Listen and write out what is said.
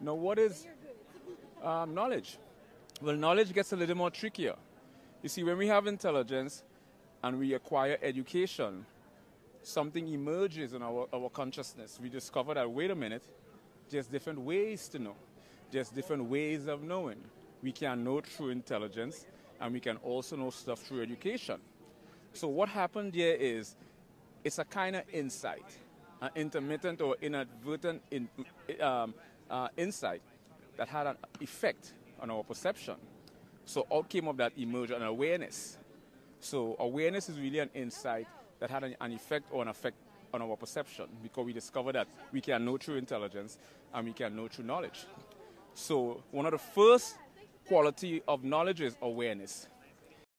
Now, what is knowledge? Well, knowledge gets a little more trickier. You see, when we have intelligence and we acquire education, something emerges in our consciousness. We discover that, wait a minute, there's different ways to know. There's different ways of knowing. We can know through intelligence, and we can also know stuff through education. So what happened here is, it's a kind of insight, an intermittent or inadvertent insight that had an effect on our perception. So out came of that emerged an awareness. So awareness is really an insight that had an effect or an effect on our perception, because we discovered that we can know through intelligence and we can know through knowledge. So one of the first qualities of knowledge is awareness.